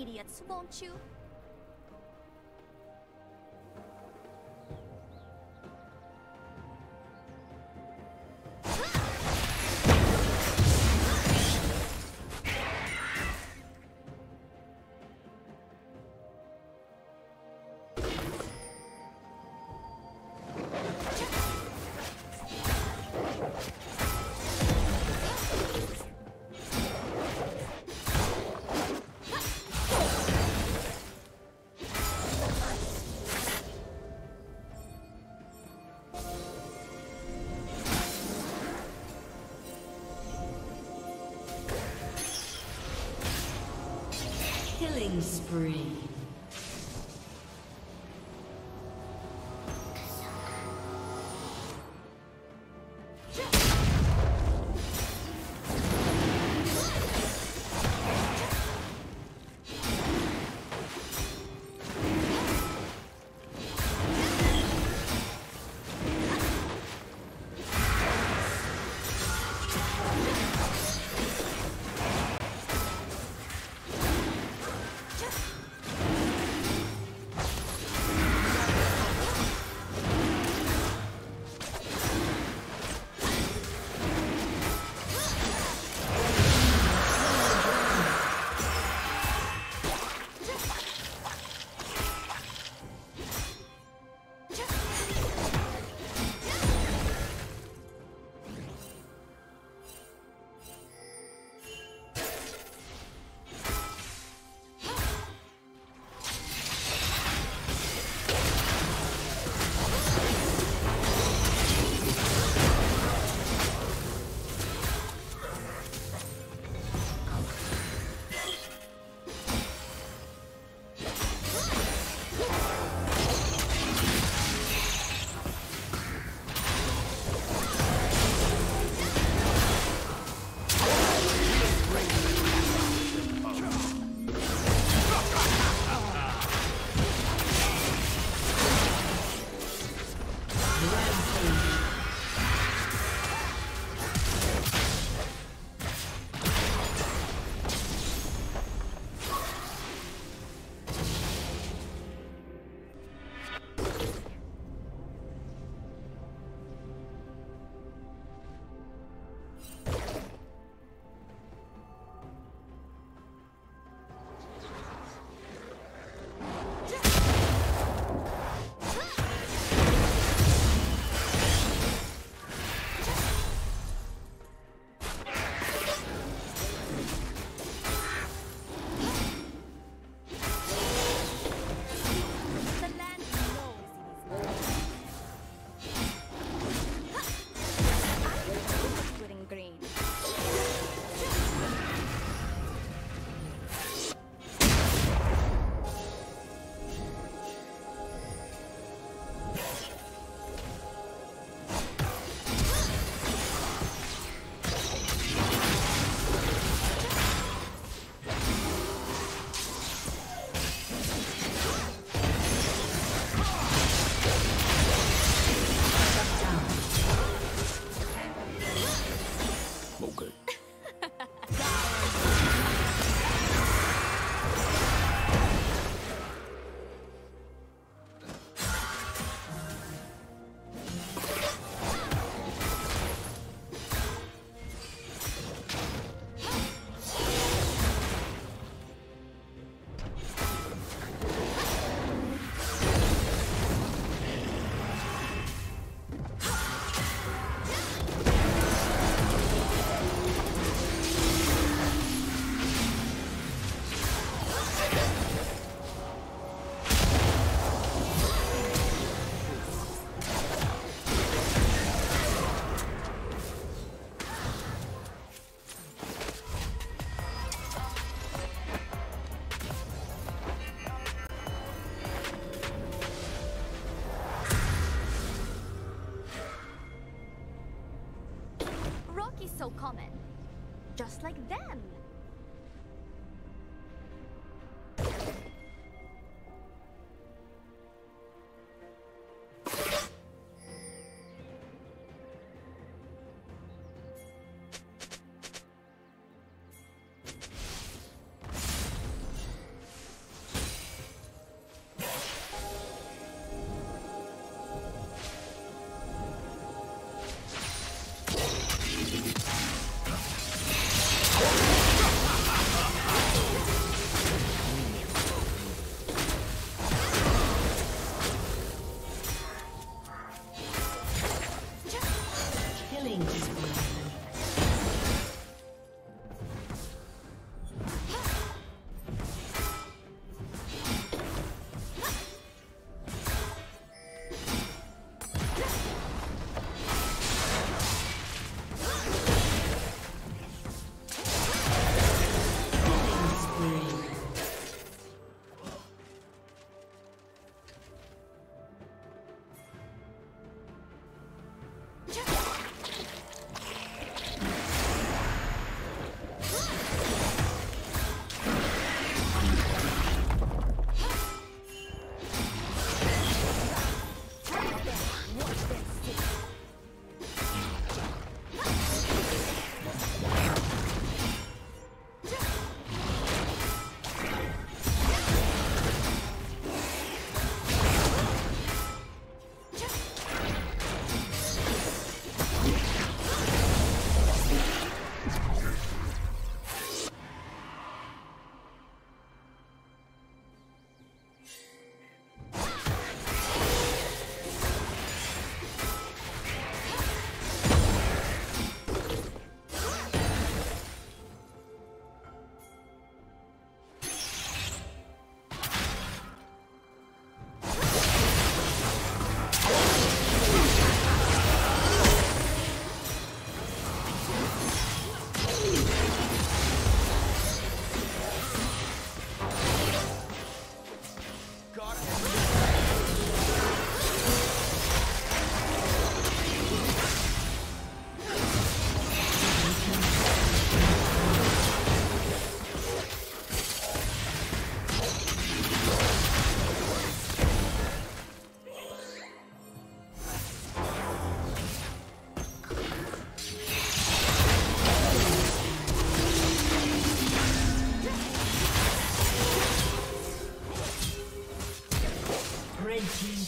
Idiots, won't you? Killing spree. so common. Just like them.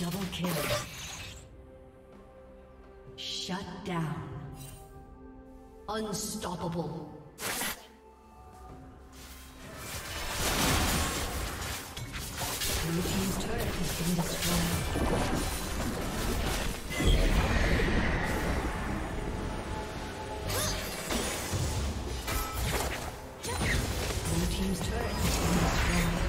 Double kill. Shut down. Unstoppable. Blue team's turret has been destroyed. Blue team's turret has been destroyed.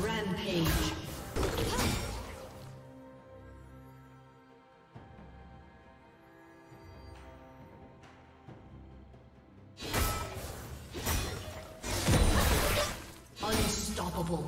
Rampage. Unstoppable.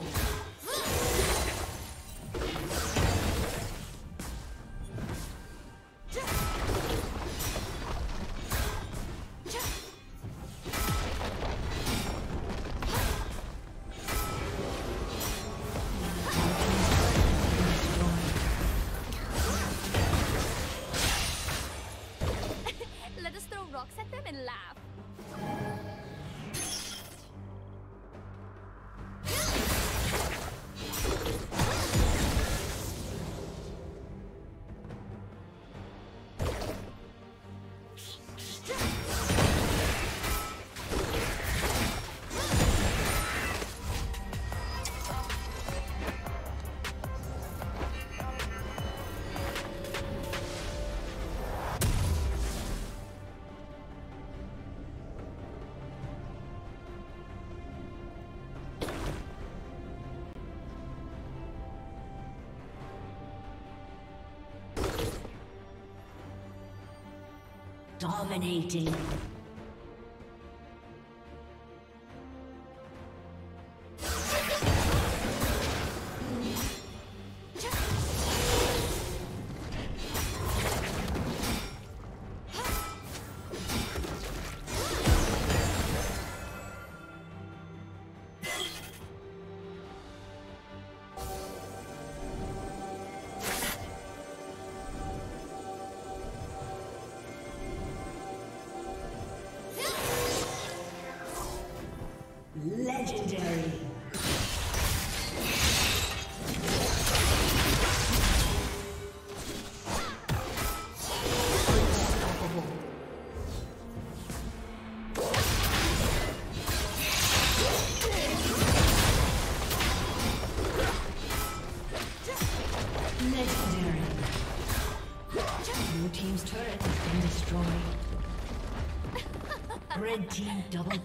Dominating. Legendary. Red team double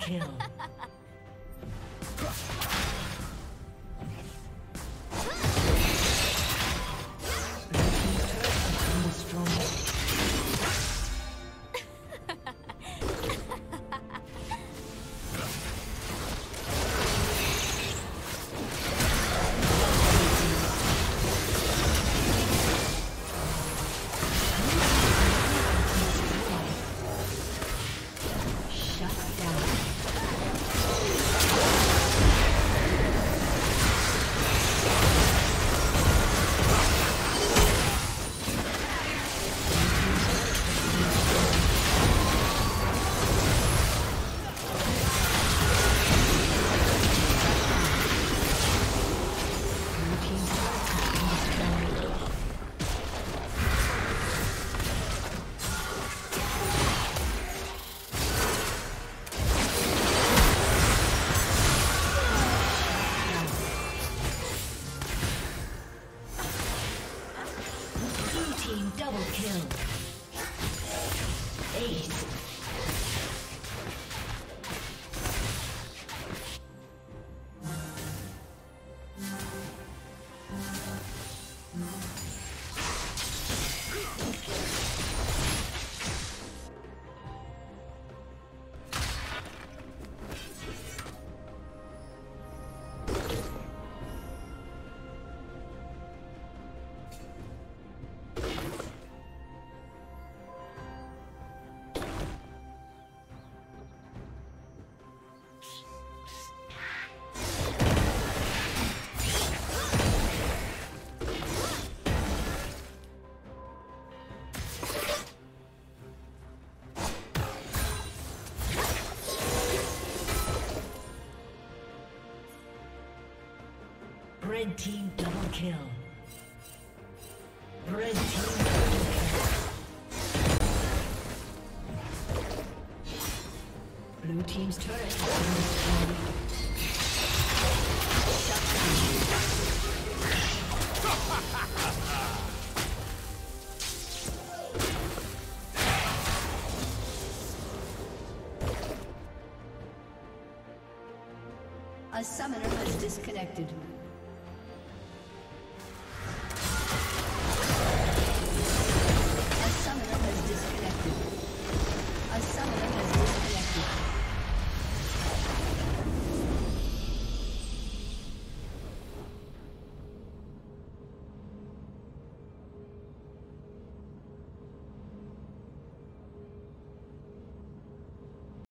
kill. Red team double kill. Blue team's turret has been destroyed. A summoner has disconnected.